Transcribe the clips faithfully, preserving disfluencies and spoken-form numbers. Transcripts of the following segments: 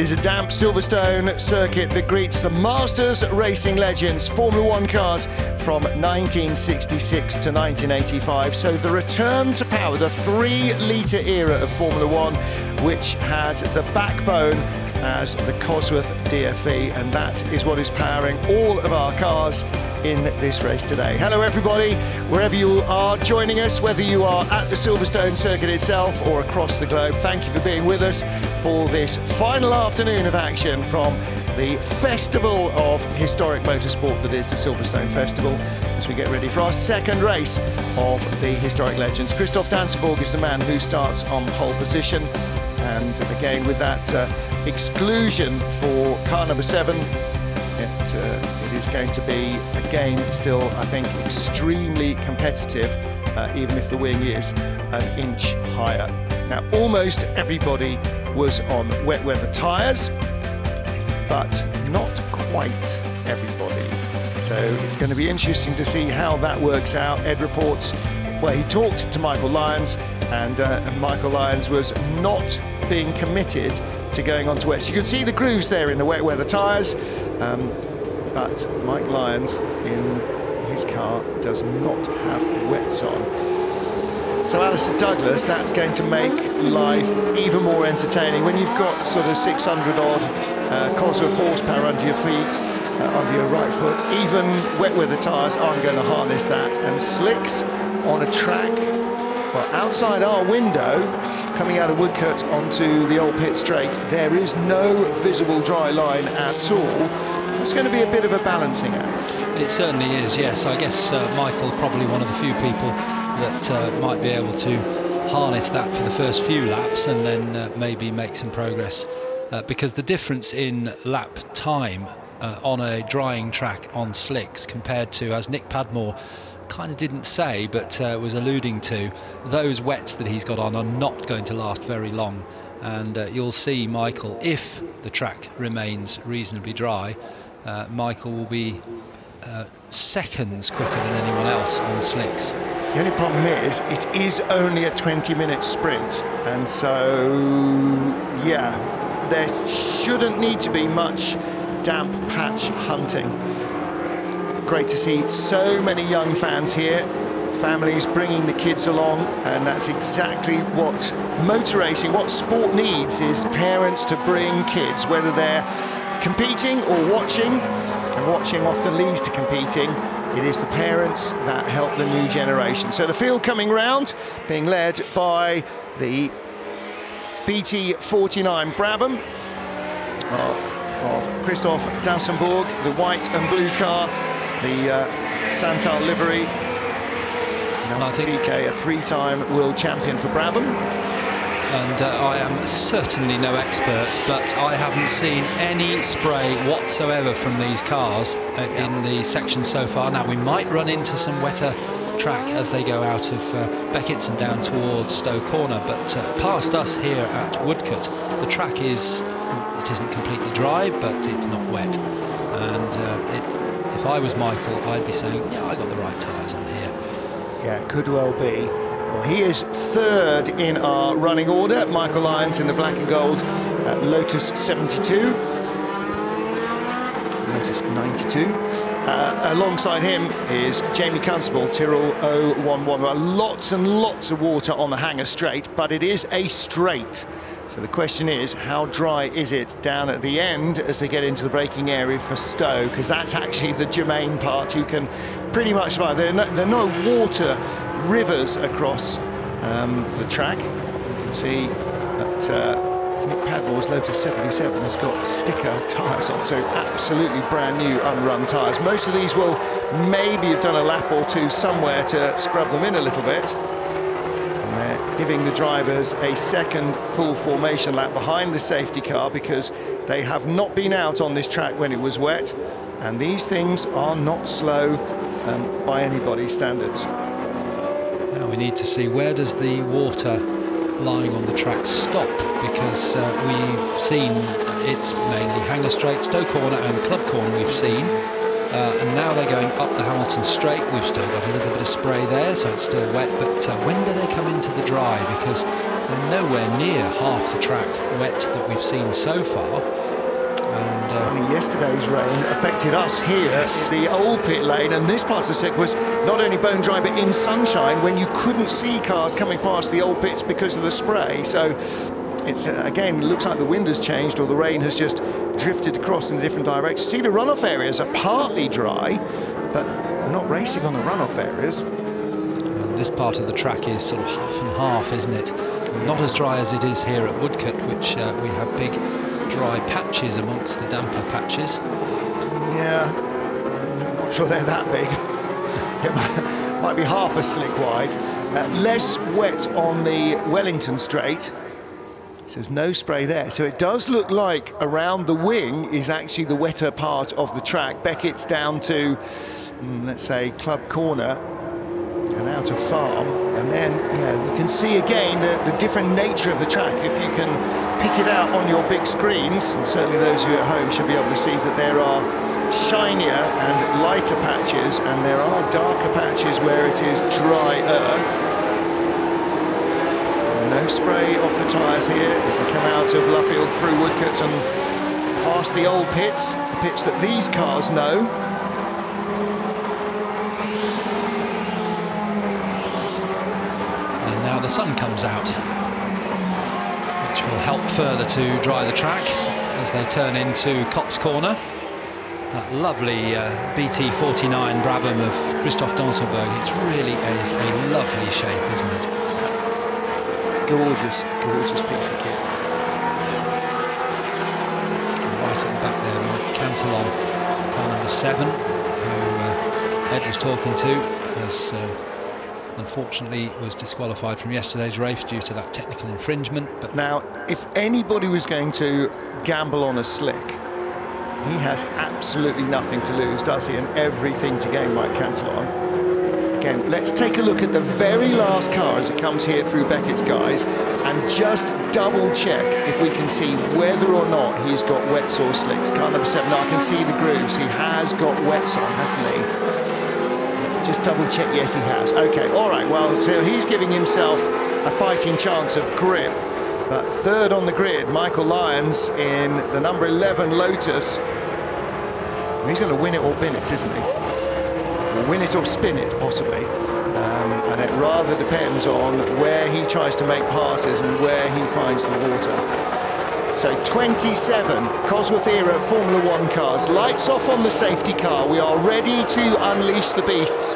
It is a damp Silverstone circuit that greets the Masters Racing Legends Formula One cars from nineteen sixty-six to nineteen eighty-five. So the return to power, the three litre era of Formula One, which had the backbone as the Cosworth D F V, and that is what is powering all of our cars in this race today. Hello everybody, wherever you are joining us, whether you are at the Silverstone circuit itself or across the globe, thank you for being with us for this final afternoon of action from the festival of historic motorsport that is the Silverstone Festival, as we get ready for our second race of the historic legends. Christoph d'Ansembourg is the man who starts on pole position, and again with that uh, exclusion for car number seven, it, uh, it is going to be again still, I think, extremely competitive, uh, even if the wing is an inch higher. Now almost everybody was on wet weather tyres, but not quite everybody, so it's going to be interesting to see how that works out. Ed reports, well, he talked to Michael Lyons, and uh, Michael Lyons was not being committed to going on to wet. You can see the grooves there in the wet weather tyres, um, but Mike Lyons in his car does not have wets on. So Alistair Douglas, that's going to make life even more entertaining when you've got sort of six hundred odd uh, Cosworth horsepower under your feet, uh, under your right foot. Even wet weather tyres aren't going to harness that, and slicks on a track, well, outside our window, coming out of Woodcote onto the old pit straight, there is no visible dry line at all. It's going to be a bit of a balancing act. It certainly is, yes. I guess uh, Michael, probably one of the few people that uh, might be able to harness that for the first few laps and then uh, maybe make some progress, uh, because the difference in lap time uh, on a drying track on slicks compared to, as Nick Padmore kind of didn't say but uh, was alluding to, those wets that he's got on are not going to last very long, and uh, you'll see Michael, if the track remains reasonably dry, uh, Michael will be uh, seconds quicker than anyone else on slicks. The only problem is it is only a twenty minute sprint, and so yeah, there shouldn't need to be much damp patch hunting. Great to see so many young fans here, families bringing the kids along, and that's exactly what motor racing, what sport needs, is parents to bring kids, whether they're competing or watching, and watching often leads to competing. It is the parents that help the new generation. So the field coming round, being led by the B T forty-nine Brabham oh, of Christoph d'Ansembourg, the white and blue car, the uh, Santal livery. And I think P K, a three-time world champion for Brabham. And uh, I am certainly no expert, but I haven't seen any spray whatsoever from these cars uh, in the section so far. Now, we might run into some wetter track as they go out of uh, Beckett's and down towards Stowe Corner, but uh, past us here at Woodcote, the track is, it isn't completely dry, but it's not wet. And uh, it... If I was Michael, I'd be saying, yeah, I got the right tyres on here. Yeah, could well be. Well, he is third in our running order, Michael Lyons in the black and gold at Lotus seventy-two. Lotus ninety-two. Uh, alongside him is Jamie Constable, Tyrrell oh one one. Well, lots and lots of water on the Hangar straight, but it is a straight. So the question is, how dry is it down at the end as they get into the braking area for Stowe? Because that's actually the germane part. You can pretty much, well, there are no, there are no water rivers across um, the track. You can see that uh, Nick Padmore's Lotus seventy-seven has got sticker tyres on, so absolutely brand new unrun tyres. Most of these will maybe have done a lap or two somewhere to scrub them in a little bit. They're giving the drivers a second full formation lap behind the safety car because they have not been out on this track when it was wet, and these things are not slow um, by anybody's standards. Now we need to see, where does the water lying on the track stop? Because uh, we've seen it's mainly Hangar Straight, Stowe Corner and Club Corner we've seen. Uh, and now they're going up the Hamilton Straight. We've still got a little bit of spray there, so it's still wet, but uh, when do they come into the dry? Because and nowhere near half the track wet that we've seen so far. And, uh, I mean, yesterday's rain affected us here, yes, the old pit lane, and this part of the circuit was not only bone dry but in sunshine when you couldn't see cars coming past the old pits because of the spray. So it's uh, again, looks like the wind has changed or the rain has just drifted across in a different direction. See, the runoff areas are partly dry, but we're not racing on the runoff areas. And this part of the track is sort of half and half, isn't it? Not as dry as it is here at Woodcote, which uh, we have big dry patches amongst the damper patches. Yeah, I'm not sure they're that big. It might, might be half a slick wide. Uh, less wet on the Wellington Strait. So there's no spray there. So it does look like around the wing is actually the wetter part of the track. Beckett's down to, mm, let's say, Club Corner and out of Farm. And then, yeah, you can see again the, the different nature of the track. If you can pick it out on your big screens, and certainly those of you at home should be able to see that there are shinier and lighter patches, and there are darker patches where it is drier. No spray off the tyres here as they come out of Luffield through Woodcote and past the old pits, the pits that these cars know. And now the sun comes out, which will help further to dry the track as they turn into Copse Corner. That lovely uh, B T forty-nine Brabham of Christoph d'Ansembourg. It really is a lovely shape, isn't it? Gorgeous, gorgeous piece of kit. Right at the back there, Mike Cantillon, car number seven, who uh, Ed was talking to, as uh, unfortunately was disqualified from yesterday's race due to that technical infringement. But now, if anybody was going to gamble on a slick, he has absolutely nothing to lose, does he? And everything to gain, Mike Cantillon. Again, let's take a look at the very last car as it comes here through Beckett's, guys, and just double check if we can see whether or not he's got wets or slicks. Car number seven, I can see the grooves. He has got wets on, hasn't he? Let's just double check. Yes, he has. Okay, all right, well, so he's giving himself a fighting chance of grip. But third on the grid, Michael Lyons in the number eleven Lotus. He's going to win it or bin it, isn't he? Win it or spin it, possibly, um, and it rather depends on where he tries to make passes and where he finds the water. So twenty-seven Cosworth era Formula One cars, lights off on the safety car. We are ready to unleash the beasts.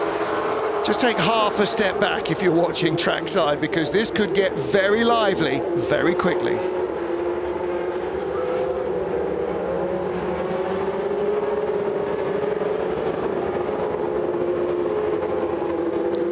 Just take half a step back if you're watching trackside, because this could get very lively very quickly.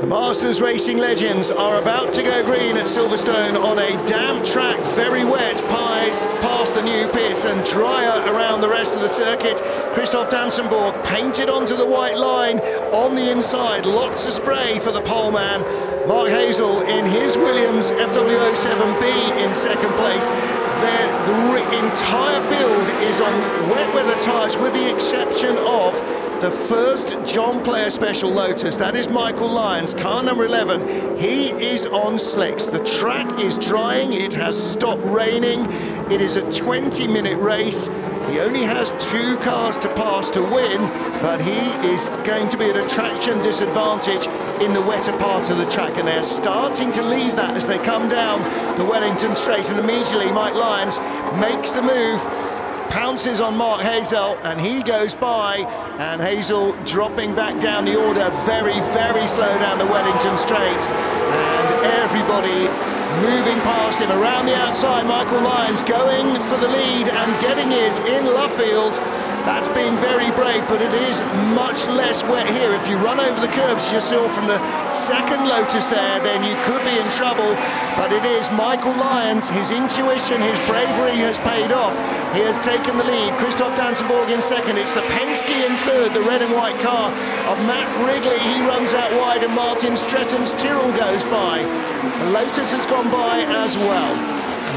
The Masters Racing Legends are about to go green at Silverstone on a damp track, very wet past, past the new pits and drier around the rest of the circuit. Christoph d'Ansembourg painted onto the white line on the inside, lots of spray for the pole man. Mark Hazel in his Williams F W oh seven B in second place. There, the entire field is on wet weather tyres with the exception of the first John Player Special Lotus. That is Michael Lyons, car number eleven. He is on slicks. The track is drying. It has stopped raining. It is a twenty minute race. He only has two cars to pass to win, but he is going to be at a traction disadvantage in the wetter part of the track, and they're starting to leave that as they come down the Wellington Strait, and immediately Mike Lyons makes the move, pounces on Mark Hazel, and he goes by, and Hazel dropping back down the order very, very slow down the Wellington Strait, and everybody moving past him around the outside. Michael Lyons going for the lead and getting his in Luffield. That's being very brave, but it is much less wet here. If you run over the curbs yourself from the second Lotus there, then you could be in trouble. But it is Michael Lyons, his intuition, his bravery has paid off. He has taken the lead. Christoph d'Ansembourg in second. It's the Penske in third, the red and white car of Matt Wrigley. He runs out wide, and Martin Stretton's Tyrrell goes by. The Lotus has gone by as well.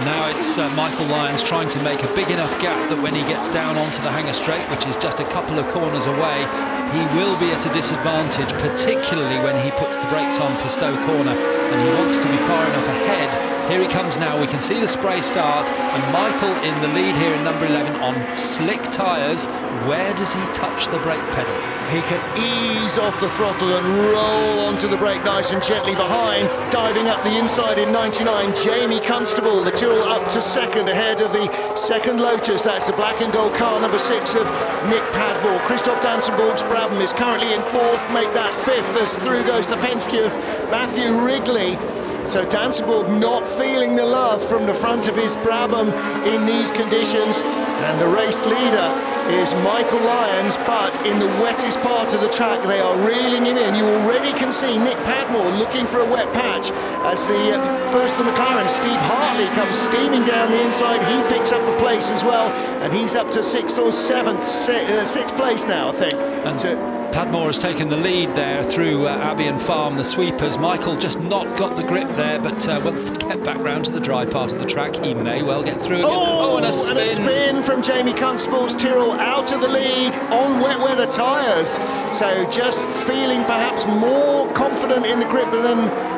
Now it's uh, Michael Lyons trying to make a big enough gap that when he gets down onto the Hangar Straight, which is just a couple of corners away, he will be at a disadvantage, particularly when he puts the brakes on for Stowe Corner, and he wants to be far enough ahead Here he comes now. We can see the spray start, and Michael in the lead here in number eleven on slick tyres. Where does he touch the brake pedal? He can ease off the throttle and roll onto the brake nice and gently behind. Diving up the inside in ninety-nine, Jamie Constable, the duel up to second ahead of the second Lotus. That's the black and gold car number six of Nick Padmore. Christoph d'Ansembourg's Brabham is currently in fourth, make that fifth as through goes the Penske of Matthew Wrigley. So d'Ansembourg not feeling the love from the front of his Brabham in these conditions, and the race leader is Michael Lyons, but in the wettest part of the track they are reeling him in. You already can see Nick Padmore looking for a wet patch as the um, first of the McLaren, Steve Hartley, comes steaming down the inside. He picks up a place as well, and he's up to sixth or seventh, si uh, sixth place now, I think. And to Padmore has taken the lead there through uh, Abbey and Farm, the sweepers. Michael just not got the grip there, but uh, once they get back round to the dry part of the track, he may well get through again. Oh, oh and, a spin. and a spin from Jamie Constable's Tyrrell out of the lead on wet weather tyres. So just feeling perhaps more confident in the grip than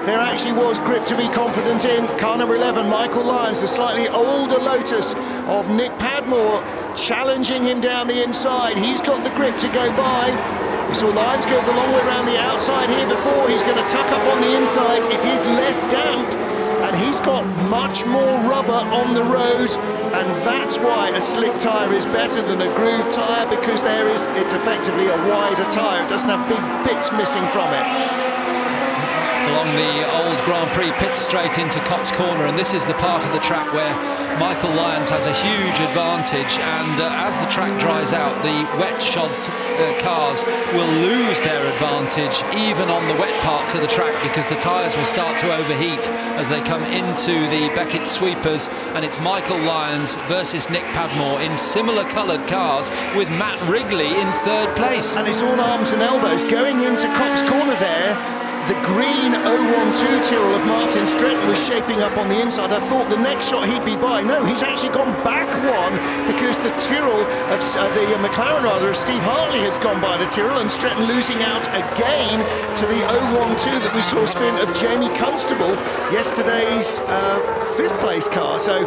there actually was grip to be confident in. Car number eleven, Michael Lyons, the slightly older Lotus of Nick Padmore, challenging him down the inside. He's got the grip to go by. We saw Lyons go the long way around the outside here before. He's going to tuck up on the inside. It is less damp, and he's got much more rubber on the road, and that's why a slick tyre is better than a groove tyre, because there is it's effectively a wider tyre. It doesn't have big bits missing from it. Along the old Grand Prix pit straight into Copse Corner, and this is the part of the track where Michael Lyons has a huge advantage, and uh, as the track dries out, the wet shod uh, cars will lose their advantage even on the wet parts of the track, because the tyres will start to overheat as they come into the Beckett sweepers. And it's Michael Lyons versus Nick Padmore in similar coloured cars, with Matt Wrigley in third place. And it's all arms and elbows going into Copse Corner there. The green oh one two Tyrrell of Martin Stretton was shaping up on the inside. I thought the next shot he'd be by. No, he's actually gone back one, because the Tyrrell of uh, the uh, McLaren rather of Steve Hartley has gone by the Tyrrell, and Stretton losing out again to the oh one two that we saw spin of Jamie Constable, yesterday's uh, fifth place car. So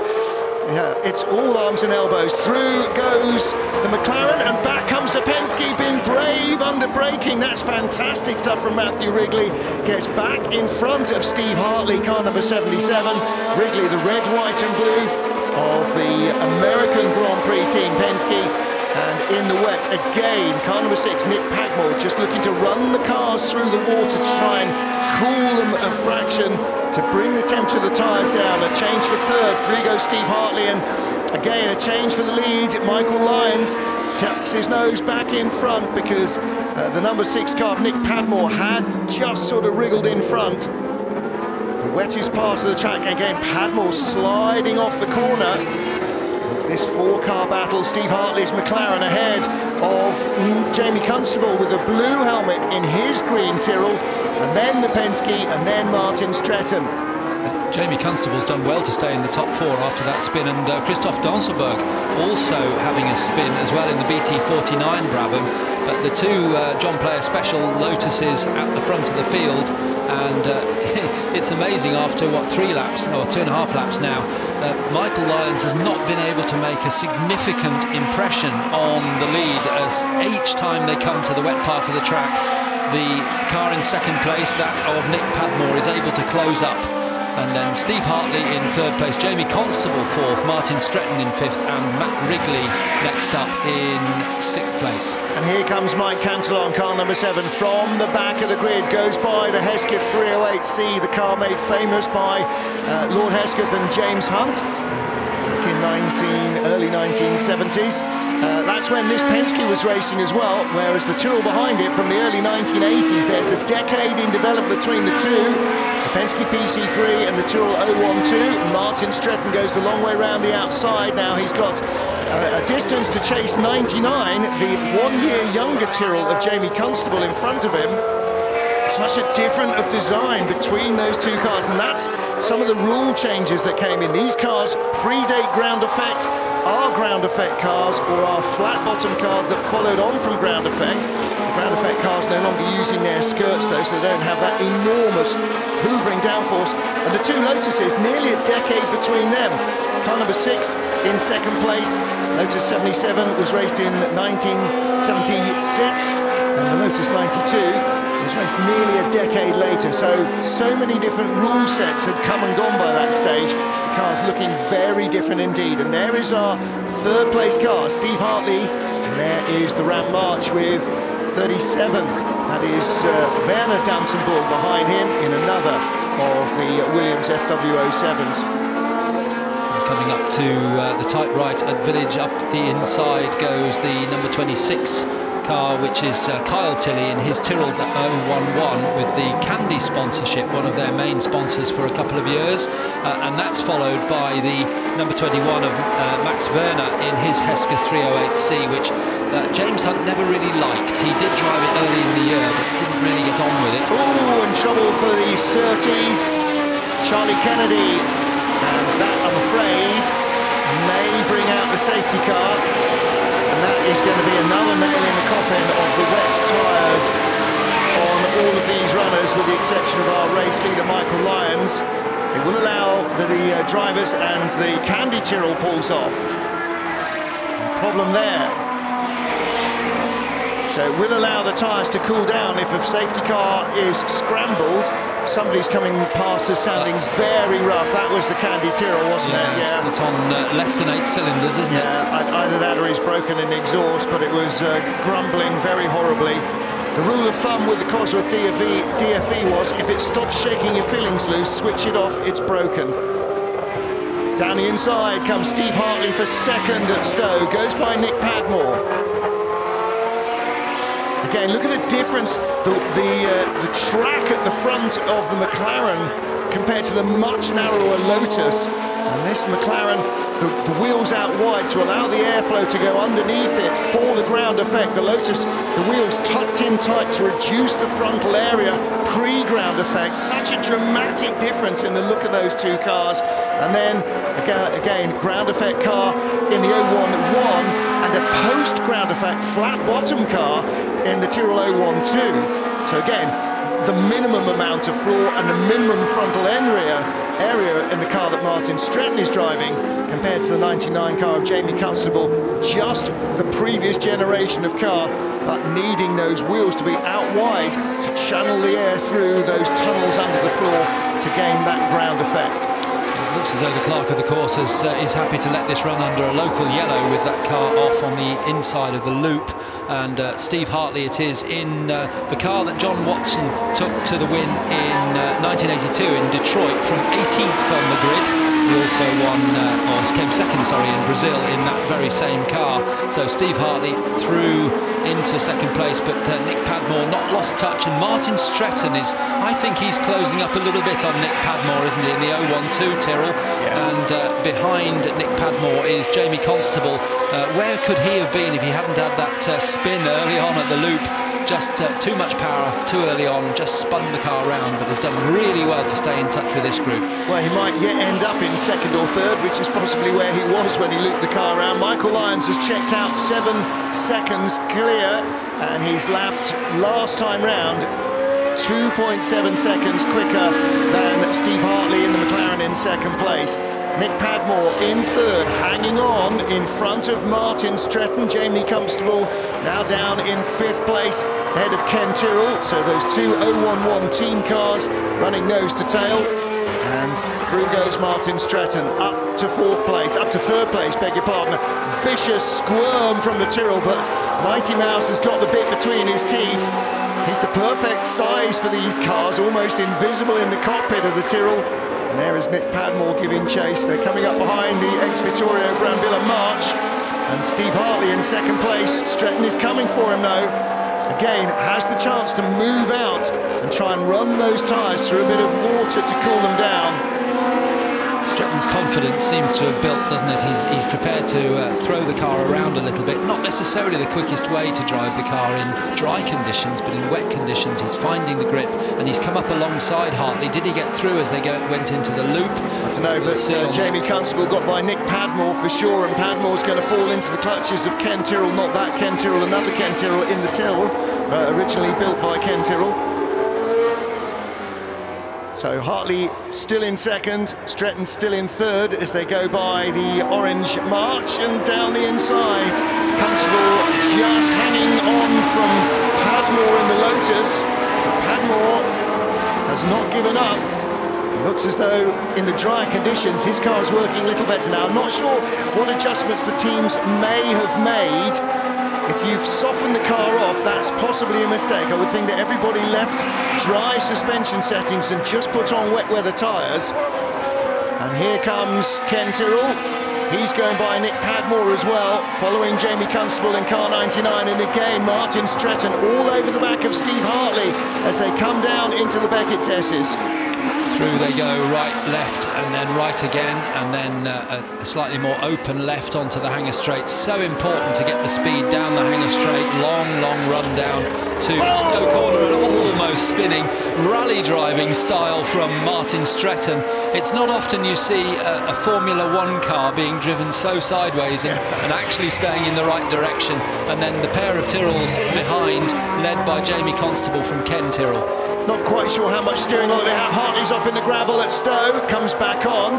yeah, it's all arms and elbows. Through goes the McLaren, and back comes the Penske, being brave under braking. That's fantastic stuff from Matthew Wrigley. Gets back in front of Steve Hartley, car number seventy-seven. Wrigley, the red, white and blue of the American Grand Prix team Penske. And in the wet again, car number six, Nick Padmore, just looking to run the cars through the water to try and cool them a fraction, to bring the temperature of the tyres down. A change for third, three goes Steve Hartley, and again a change for the lead. Michael Lyons tucks his nose back in front, because uh, the number six car, Nick Padmore, had just sort of wriggled in front. The wettest part of the track, again Padmore sliding off the corner. This four-car battle, Steve Hartley's McLaren ahead of Jamie Constable with a blue helmet in his green Tyrrell, and then the Penske, and then Martin Stretton. Jamie Constable's done well to stay in the top four after that spin, and uh, Christoph d'Ansembourg also having a spin as well in the B T forty-nine Brabham. But the two uh, John Player Special Lotuses at the front of the field, and uh, it's amazing after, what, three laps, or two and a half laps now, uh, Michael Lyons has not been able to make a significant impression on the lead, as each time they come to the wet part of the track, the car in second place, that of Nick Padmore, is able to close up. And then Steve Hartley in third place, Jamie Constable fourth, Martin Stretton in fifth, and Matt Wrigley next up in sixth place. And here comes Mike Cantillon, car number seven, from the back of the grid, goes by the Hesketh three oh eight C, the car made famous by uh, Lord Hesketh and James Hunt in nineteen, early nineteen seventies. Uh, that's when this Penske was racing as well, whereas the Tyrrell behind it from the early nineteen eighties. There's a decade in development between the two, the Penske P C three and the Tyrrell oh one two. Martin Stretton goes the long way round the outside now. He's got uh, a distance to chase ninety-nine, the one-year younger Tyrrell of Jamie Constable in front of him. Such a different of design between those two cars, and that's some of the rule changes that came in. These cars predate ground effect, are ground effect cars, or are flat bottom cars that followed on from ground effect. The ground effect cars no longer using their skirts though, so they don't have that enormous hoovering downforce. And the two Lotuses, nearly a decade between them. Car number six in second place. Lotus seventy-seven was raced in nineteen seventy-six, and the Lotus ninety-two was raced nearly a decade later, so so many different rule sets had come and gone by that stage. The car's looking very different indeed. And there is our third place car, Steve Hartley, and there is the Ram March with thirty-seven. That is uh, Werner d'Ansembourg behind him in another of the Williams F W oh sevens. Coming up to uh, the tight right at Village, up the inside goes the number twenty-six car, which is uh, Kyle Tilley in his Tyrrell zero one one with the Candy sponsorship, one of their main sponsors for a couple of years, uh, and that's followed by the number twenty-one of uh, Max Werner in his Hesketh three oh eight C, which uh, James Hunt never really liked. He did drive it early in the year but didn't really get on with it. Oh, and trouble for the Surtees, Charlie Kennedy, and that, I'm afraid, may bring out the safety car. And that is going to be another nail in the coffin of the wet tyres on all of these runners, with the exception of our race leader Michael Lyons. It will allow the, the uh, drivers and the Candy Tyrrell pulls off. No problem there. So it will allow the tyres to cool down. If a safety car is scrambled, somebody's coming past us sounding that's very rough. That was the Candy Tyrrell, wasn't yeah, it? Yeah, it's on uh, less than eight cylinders, isn't yeah, it? Yeah, either that or he's broken an exhaust, but it was uh, grumbling very horribly. The rule of thumb with the Cosworth D F V was, if it stops shaking your fillings loose, switch it off, it's broken. Down the inside comes Steve Hartley for second at Stowe, goes by Nick Padmore. Again, look at the difference, the, the, uh, the track at the front of the McLaren compared to the much narrower Lotus. And this McLaren, the, the wheels out wide to allow the airflow to go underneath it for the ground effect. The Lotus, the wheels tucked in tight to reduce the frontal area, pre-ground effect. Such a dramatic difference in the look of those two cars. And then, again, again ground effect car in the oh one one. And a post-ground effect flat bottom car in the Tyrrell oh one two. So again, the minimum amount of floor and the minimum frontal area area in the car that Martin Stretton is driving compared to the ninety-nine car of Jamie Constable, just the previous generation of car, but needing those wheels to be out wide to channel the air through those tunnels under the floor to gain that ground effect. It looks as though the clerk of the course is, uh, is happy to let this run under a local yellow with that car off on the inside of the loop. And uh, Steve Hartley it is in uh, the car that John Watson took to the win in uh, nineteen eighty-two in Detroit from eighteenth on the grid. He also won, uh, or came second, sorry, in Brazil in that very same car. So Steve Hartley through into second place, but uh, Nick Padmore not lost touch. And Martin Stretton is, I think he's closing up a little bit on Nick Padmore, isn't he, in the oh one two Tyrrell. Yeah. And uh, behind Nick Padmore is Jamie Constable. Uh, where could he have been if he hadn't had that uh, spin early on at the loop? Just uh, too much power too early on, just spun the car around, but has done really well to stay in touch with this group. Well, he might yet end up in second or third, which is possibly where he was when he looped the car around. Michael Lyons has checked out seven seconds clear, and he's lapped last time round two point seven seconds quicker than Steve Hartley in the McLaren in second place. Nick Padmore in third, hanging on in front of Martin Stretton. Jamie Constable now down in fifth place, ahead of Ken Tyrrell. So those two oh one one team cars running nose to tail. And through goes Martin Stretton, up to fourth place, up to third place, beg your pardon. Vicious squirm from the Tyrrell, but Mighty Mouse has got the bit between his teeth. He's the perfect size for these cars, almost invisible in the cockpit of the Tyrrell. And there is Nick Padmore giving chase. They're coming up behind the ex-Vittorio Brambilla March. And Steve Hartley in second place. Stretton is coming for him though. Again, has the chance to move out and try and run those tyres through a bit of water to cool them down. Stretton's confidence seems to have built, doesn't it? He's, he's prepared to uh, throw the car around a little bit. Not necessarily the quickest way to drive the car in dry conditions, but in wet conditions he's finding the grip, and he's come up alongside Hartley. Did he get through as they go, went into the loop? I don't know, but uh, Jamie Constable got by Nick Padmore for sure, and Padmore's going to fall into the clutches of Ken Tyrrell. Not that Ken Tyrrell, another Ken Tyrrell in the Tyrrell, uh, originally built by Ken Tyrrell. So Hartley still in second, Stretton still in third as they go by the orange March, and down the inside, Constable just hanging on from Padmore in the Lotus. But Padmore has not given up. Looks as though in the drier conditions his car is working a little better now. I'm not sure what adjustments the teams may have made. If you've softened the car off, that's possibly a mistake. I would think that everybody left dry suspension settings and just put on wet weather tyres. And here comes Ken Tyrrell. He's going by Nick Padmore as well, following Jamie Constable in car ninety-nine, and again Martin Stretton all over the back of Steve Hartley as they come down into the Beckett's S's. Through they go, right, left, and then right again, and then uh, a slightly more open left onto the Hangar Straight. So important to get the speed down the Hangar Straight. Long, long run down to oh! Stowe Corner, and almost spinning, rally driving style from Martin Stretton. It's not often you see a, a Formula One car being driven so sideways and, and actually staying in the right direction. And then the pair of Tyrrells behind, led by Jamie Constable from Ken Tyrrell. Not quite sure how much steering lock they have. Hartley's off in the gravel at Stowe, comes back on.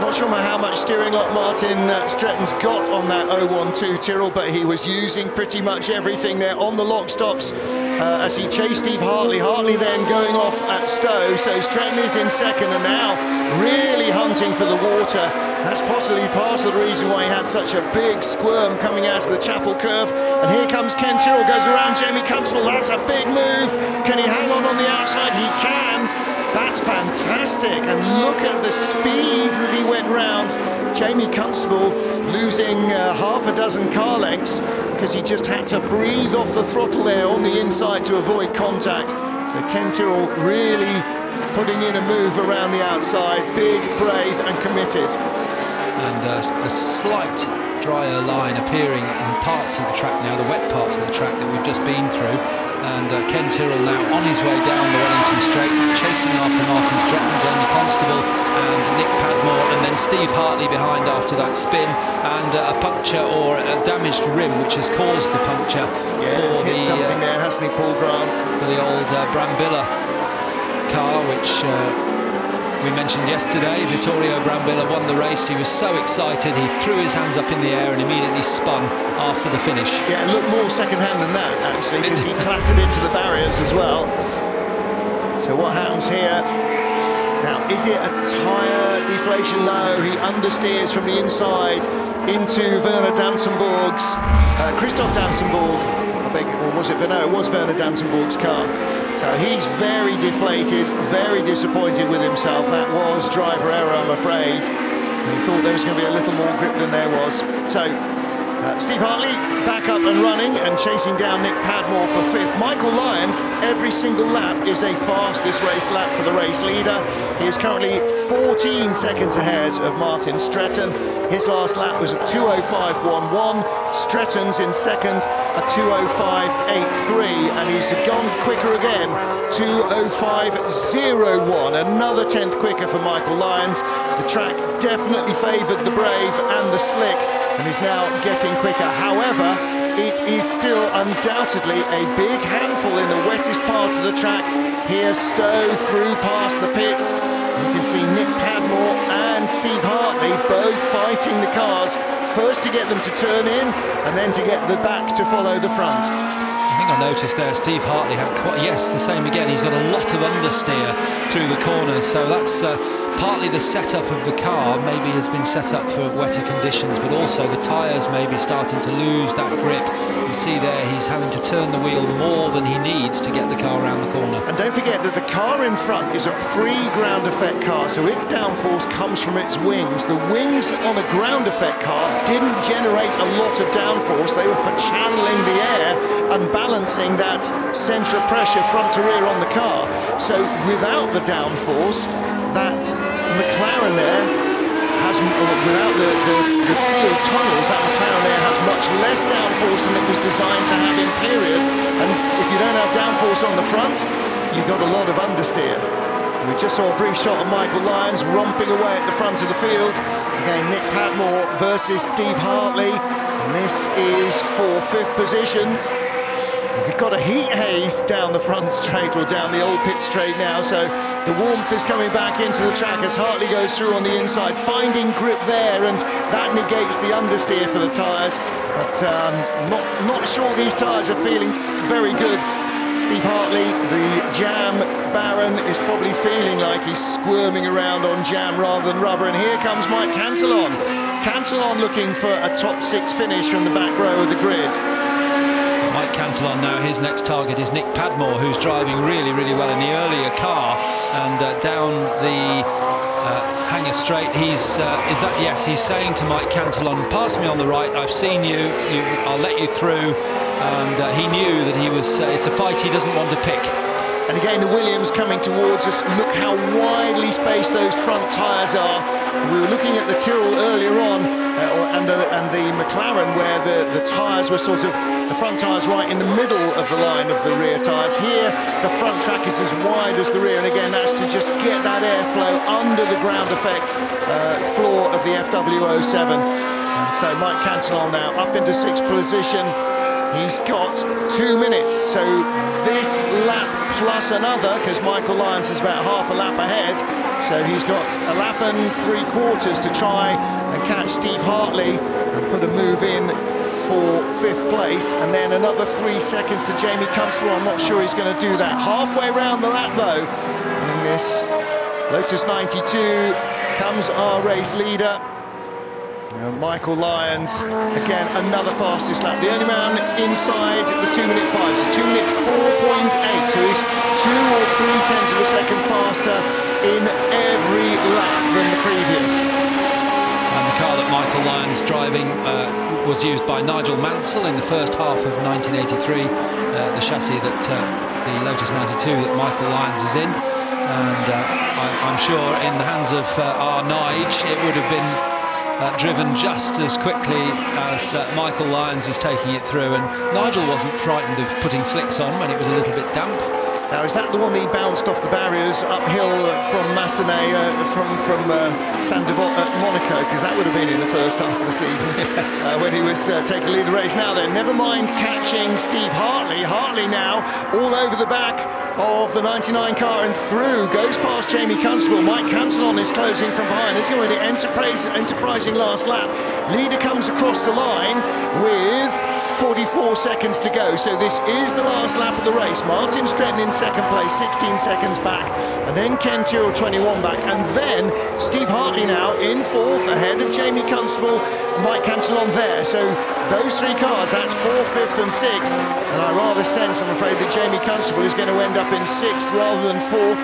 Not sure how much steering lock Martin uh, Stretton's got on that oh one two Tyrrell, but he was using pretty much everything there on the lock stops uh, as he chased Steve Hartley. Hartley then going off at Stowe, so Stretton is in second and now really hunting for the water. That's possibly part of the reason why he had such a big squirm coming out of the Chapel Curve. And here comes Ken Tyrrell, goes around Jamie Constable. That's a big move. Can he hang on on the outside? He can. That's fantastic. And look at the speed that he went round. Jamie Constable losing uh, half a dozen car lengths because he just had to breathe off the throttle there on the inside to avoid contact. So Ken Tyrrell really putting in a move around the outside. Big, brave and committed. And uh, a slight drier line appearing in parts of the track now, the wet parts of the track that we've just been through. And uh, Ken Tyrrell now on his way down the Wellington Strait, chasing after Martin Stretton, Jamie Constable and Nick Padmore, and then Steve Hartley behind after that spin, and uh, a puncture or a damaged rim which has caused the puncture. Yeah, he's hit the, something uh, there, hasn't he, Paul Grant? For the old uh, Brambilla car, which... Uh, we mentioned yesterday, Vittorio Brambilla won the race. He was so excited, he threw his hands up in the air and immediately spun after the finish. Yeah, it looked more second-hand than that, actually, because he clattered into the barriers as well. So what happens here? Now, is it a tyre deflation low? He understeers from the inside into Werner D'Ansembourg's, uh, Christoph d'Ansembourg. Or was it Verno? It was Werner D'Ansembourg's car. So he's very deflated, very disappointed with himself. That was driver error, I'm afraid. He thought there was going to be a little more grip than there was. So uh, Steve Hartley back up and running and chasing down Nick Padmore for fifth. Michael Lyons, every single lap is a fastest race lap for the race leader. He is currently fourteen seconds ahead of Martin Stretton. His last lap was at two oh five point one one. Stretton's in second, a two oh five point eight three, and he's gone quicker again, two oh five point oh one, another tenth quicker for Michael Lyons. The track definitely favoured the brave and the slick, and is now getting quicker. However, it is still undoubtedly a big handful in the wettest part of the track. Here, Stowe through past the pits. You can see Nick Padmore and Steve Hartley both fighting the cars. First to get them to turn in, and then to get the back to follow the front. I think I noticed there Steve Hartley had quite, yes, the same again. He's got a lot of understeer through the corners, so that's uh, partly the setup of the car maybe has been set up for wetter conditions, but also the tyres may be starting to lose that grip. You see there he's having to turn the wheel more than he needs to get the car around the corner. And don't forget that the car in front is a pre-ground effect car, so its downforce comes from its wings. The wings on a ground effect car didn't generate a lot of downforce. They were for channeling the air and balancing that centre of pressure front to rear on the car. So without the downforce, that McLaren there has, without the, the, the sealed tunnels, that McLaren there has much less downforce than it was designed to have in period. And if you don't have downforce on the front, you've got a lot of understeer. And we just saw a brief shot of Michael Lyons romping away at the front of the field. Again, Nick Padmore versus Steve Hartley. And this is for fifth position. If you've got a heat haze down the front straight or down the old pit straight now, so the warmth is coming back into the track as Hartley goes through on the inside, finding grip there, and that negates the understeer for the tyres. But um, not, not sure these tyres are feeling very good. Steve Hartley, the jam baron, is probably feeling like he's squirming around on jam rather than rubber. And here comes Mike Cantillon. Cantillon looking for a top six finish from the back row of the grid. Mike Cantillon now, his next target is Nick Padmore, who's driving really, really well in the earlier car. And uh, down the uh, Hangar straight, he's, uh, is that, yes, he's saying to Mike Cantillon, pass me on the right, I've seen you, you I'll let you through. And uh, he knew that he was, uh, it's a fight he doesn't want to pick. And again, the Williams coming towards us. Look how widely spaced those front tyres are. We were looking at the Tyrrell earlier on, uh, and, the, and the McLaren, where the, the tyres were sort of, the front tyres right in the middle of the line of the rear tyres. Here, the front track is as wide as the rear, and again, that's to just get that airflow under the ground effect uh, floor of the F W zero seven. And so Mike Cantillon now up into sixth position. He's got two minutes, so this lap plus another, because Michael Lyons is about half a lap ahead, so he's got a lap and three quarters to try and catch Steve Hartley and put a move in for fifth place, and then another three seconds to Jamie Constable. I'm not sure he's going to do that. Halfway round the lap, though, in this Lotus ninety-two comes our race leader. Uh, Michael Lyons, again, another fastest lap. The only man inside the two minute five, so two minute four point eight, so he's two or three tenths of a second faster in every lap than the previous. And the car that Michael Lyons driving uh, was used by Nigel Mansell in the first half of nineteen eighty-three, uh, the chassis that uh, the Lotus ninety-two that Michael Lyons is in. And uh, I, I'm sure in the hands of uh, our Nige, it would have been Uh, driven just as quickly as uh, Michael Lyons is taking it through, and Nigel wasn't frightened of putting slicks on when it was a little bit damp. Now, is that the one that he bounced off the barriers uphill from Massenet, uh, from, from uh, San Devot at Monaco? Because that would have been in the first half of the season, yes. uh, when he was uh, taking the lead race. Now then, never mind catching Steve Hartley. Hartley now all over the back of the ninety-nine car and through, goes past Jamie Constable. Mike Cantillon is closing from behind. It's going to be an enterprising last lap. Leader comes across the line with forty-four seconds to go, so this is the last lap of the race. Martin Stretton in second place, sixteen seconds back, and then Ken Tyrrell, twenty-one back, and then Steve Hartley now in fourth, ahead of Jamie Constable, Mike Cantillon there. So those three cars, that's fourth, fifth and sixth, and I rather sense, I'm afraid, that Jamie Constable is going to end up in sixth rather than fourth,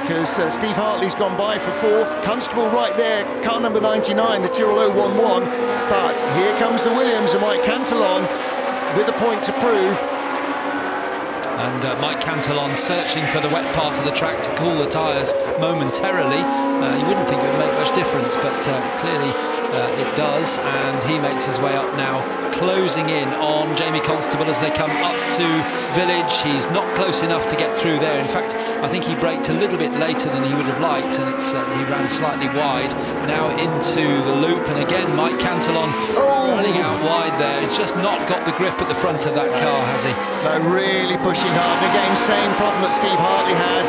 because uh, Steve Hartley's gone by for fourth. Constable right there, car number ninety-nine, the Tyrrell zero one one, but here comes the Williams and Mike Cantillon with a point to prove. And uh, Mike Cantillon searching for the wet part of the track to cool the tyres momentarily. Uh, you wouldn't think it would make much difference, but uh, clearly uh, it does, and he makes his way up now, closing in on Jamie Constable as they come up to Village. He's not close enough to get through there. In fact, I think he braked a little bit later than he would have liked, and it's, uh, he ran slightly wide. Now into the loop, and again Mike Cantillon oh. running out wide there. He's just not got the grip at the front of that car, has he? They're really pushing hard. And again, same problem that Steve Hartley had.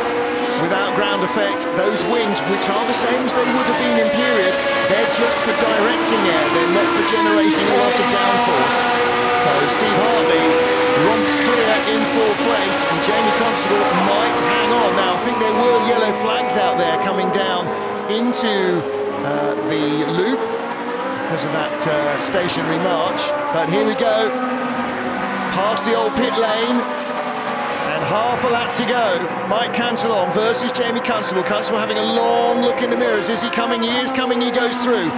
Without ground effect, those wings, which are the same as they would have been in period, they're just for directing air, they're not for generating a lot of downforce. So Steve Hartley romps clear in fourth place, and Jamie Constable might hang on. Now, I think there were yellow flags out there coming down into uh, the loop because of that uh, stationary march. But here we go, past the old pit lane. And half a lap to go. Mike Cantillon versus Jamie Constable. Constable having a long look in the mirrors. Is he coming? He is coming. He goes through.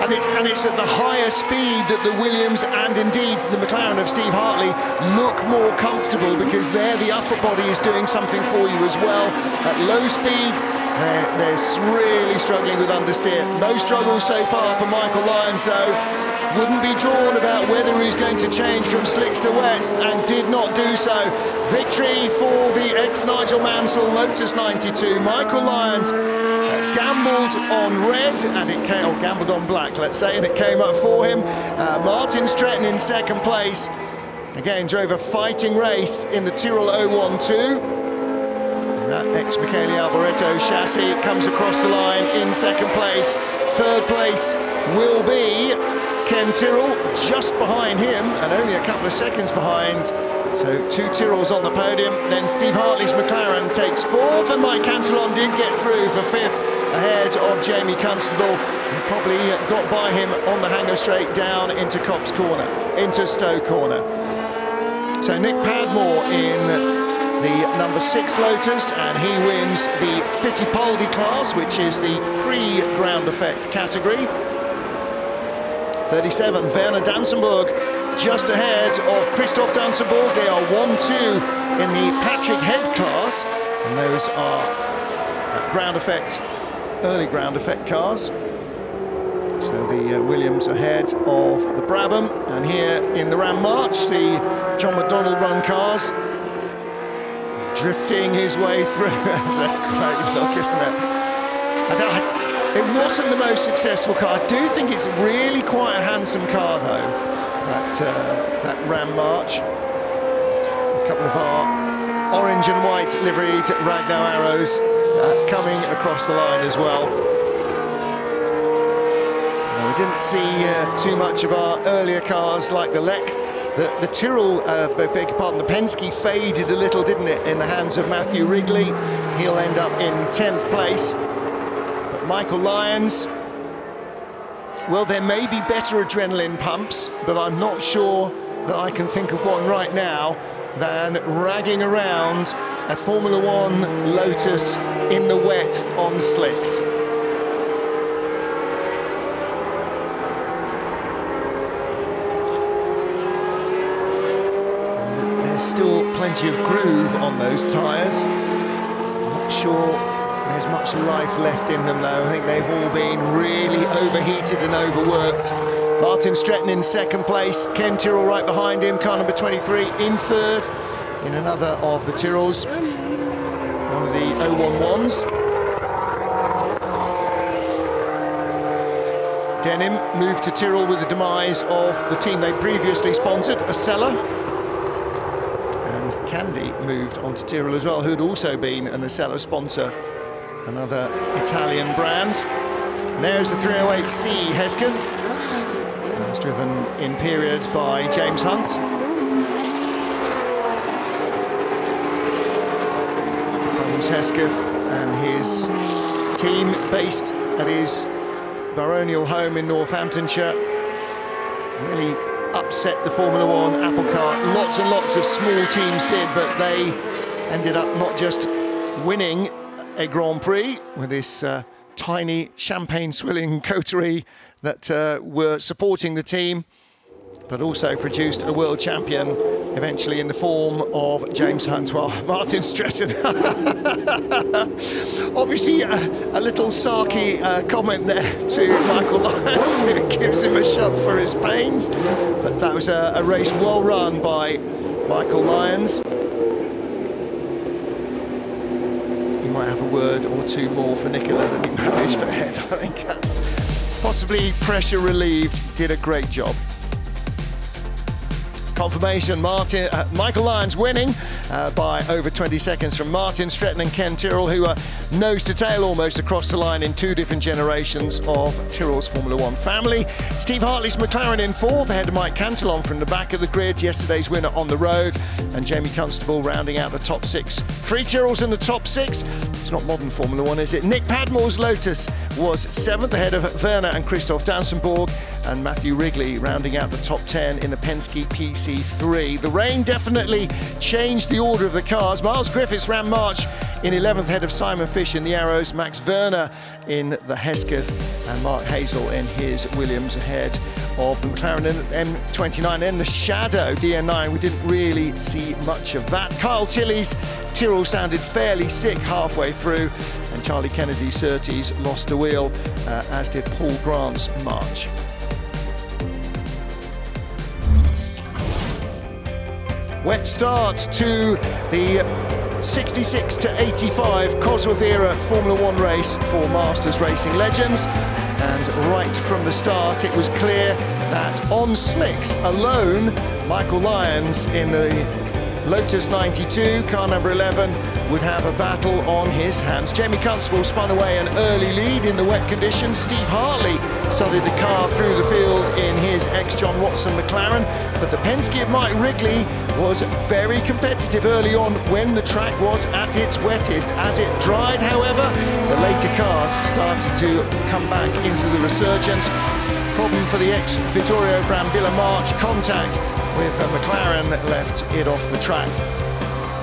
And it's, and it's at the higher speed that the Williams and indeed the McLaren of Steve Hartley look more comfortable, because there the upper body is doing something for you as well. At low speed, they're, they're really struggling with understeer. No struggle so far for Michael Lyons, though. Wouldn't be drawn about whether he's going to change from slicks to wets, and did not do so. Victory for the ex-Nigel Mansell Lotus ninety-two. Michael Lyons gambled on red, and it came, or gambled on black, let's say, and it came up for him. Uh, Martin Stretton in second place. Again, drove a fighting race in the Tyrrell oh one two. That ex-Michele Alboreto chassis comes across the line in second place. Third place will be Ken Tyrrell, just behind him and only a couple of seconds behind. So two Tyrrells on the podium. Then Steve Hartley's McLaren takes fourth, and Mike Cantillon did get through for fifth ahead of Jamie Constable. He probably got by him on the Hangar straight down into Copse Corner, into Stowe Corner. So Nick Padmore in the number six Lotus, and he wins the Fittipaldi class, which is the pre-ground effect category. thirty-seven, Werner D'Ansembourg just ahead of Christoph d'Ansembourg. They are one two in the Patrick Head class, and those are ground effect, early ground effect cars. So the uh, Williams ahead of the Brabham, and here in the Ram March, the John McDonnell run cars, drifting his way through. That's a great look, isn't it? I don't, it wasn't the most successful car. I do think it's really quite a handsome car, though, that, uh, that Ram March. A couple of our orange and white liveried Ragnar Arrows uh, coming across the line as well. Now, we didn't see uh, too much of our earlier cars like the Lek. The, the Tyrrell, uh, beg your pardon, the Penske faded a little, didn't it, in the hands of Matthew Wrigley. He'll end up in tenth place. But Michael Lyons, well, there may be better adrenaline pumps, but I'm not sure that I can think of one right now than ragging around a Formula One Lotus in the wet on slicks. Still plenty of groove on those tyres. Not sure there's much life left in them, though. I think they've all been really overheated and overworked. Martin Stretton in second place, Ken Tyrrell right behind him, car number twenty-three in third, in another of the Tyrrells, one of the oh one ones. Denham moved to Tyrrell with the demise of the team they previously sponsored, Acela. Candy moved on to Tyrrell as well, who had also been an Acela sponsor, another Italian brand. And there's the three oh eight C Hesketh. That was driven in period by James Hunt. James Hesketh and his team based at his baronial home in Northamptonshire. Really upset the Formula One apple cart. Lots and lots of small teams did, but they ended up not just winning a Grand Prix with this uh, tiny champagne-swilling coterie that uh, were supporting the team, but also produced a world champion eventually in the form of James Hunt. Well, Martin Stretton, obviously a, a little sarky uh, comment there to Michael Lyons, who gives him a shove for his pains, but that was a, a race well run by Michael Lyons. He might have a word or two more for Nicola than he managed for Ed. I think that's possibly pressure relieved. Did a great job. Confirmation, Martin, uh, Michael Lyons winning uh, by over twenty seconds from Martin Stretton and Ken Tyrrell, who are nose to tail almost across the line in two different generations of Tyrrell's Formula One family. Steve Hartley's McLaren in fourth, ahead of Mike Cantillon from the back of the grid, yesterday's winner on the road, and Jamie Constable rounding out the top six. Three Tyrrells in the top six. It's not modern Formula One, is it? Nick Padmore's Lotus was seventh, ahead of Werner and Christoph d'Ansembourg, and Matthew Wrigley rounding out the top ten in the Penske P C three. The rain definitely changed the order of the cars. Miles Griffiths ran March in eleventh, head of Simon Fish in the Arrows, Max Werner in the Hesketh, and Mark Hazel in his Williams ahead of the McLaren M twenty-nine. And the Shadow D N nine, we didn't really see much of that. Kyle Tilley's Tyrrell sounded fairly sick halfway through, and Charlie Kennedy Surtees lost a wheel, uh, as did Paul Grant's March. Wet start to the sixty-six to eighty-five Cosworth era Formula One race for Masters Racing Legends. And right from the start, it was clear that on slicks alone. Michael Lyons in the Lotus ninety-two, car number eleven, would have a battle on his hands. Jamie Constable spun away an early lead in the wet conditions. Steve Hartley started to carve through the field in his ex-John Watson McLaren, but the Penske of Mike Wrigley was very competitive early on when the track was at its wettest. As it dried, however, the later cars started to come back into the resurgence. Problem for the ex-Vittorio Brambilla March, contact with a McLaren that left it off the track.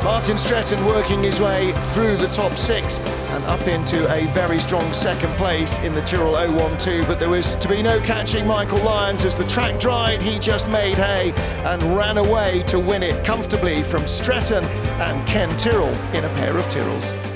Martin Stretton working his way through the top six and up into a very strong second place in the Tyrrell oh one two, but there was to be no catching Michael Lyons. As the track dried, he just made hay and ran away to win it comfortably from Stretton and Ken Tyrrell in a pair of Tyrrells.